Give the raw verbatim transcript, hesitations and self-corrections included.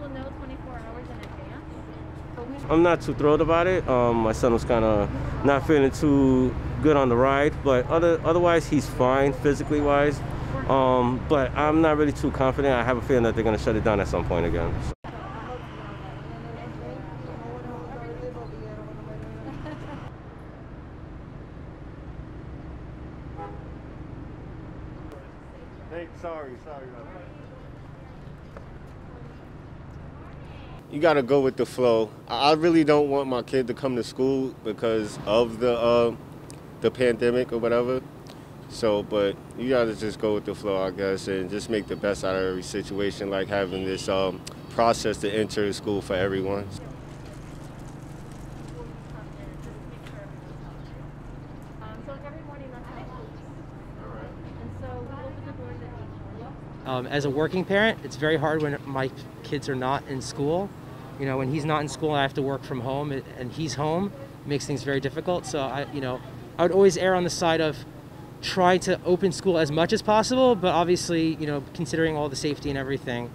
will know twenty-four hours in advance? I'm not too thrilled about it. Um, my son was kind of not feeling too good on the ride, but other otherwise he's fine physically wise. Um, but I'm not really too confident. I have a feeling that they're going to shut it down at some point again. Hey, sorry, sorry about that. You gotta go with the flow. I really don't want my kid to come to school because of the uh, the pandemic or whatever. So, but you gotta just go with the flow, I guess, and just make the best out of every situation, like having this um, process to enter school for everyone. Um, as a working parent, it's very hard when my kids are not in school. You know, when he's not in school, I have to work from home, and he's home. It makes things very difficult. So I, you know, I would always err on the side of trying to open school as much as possible, but obviously, you know, considering all the safety and everything.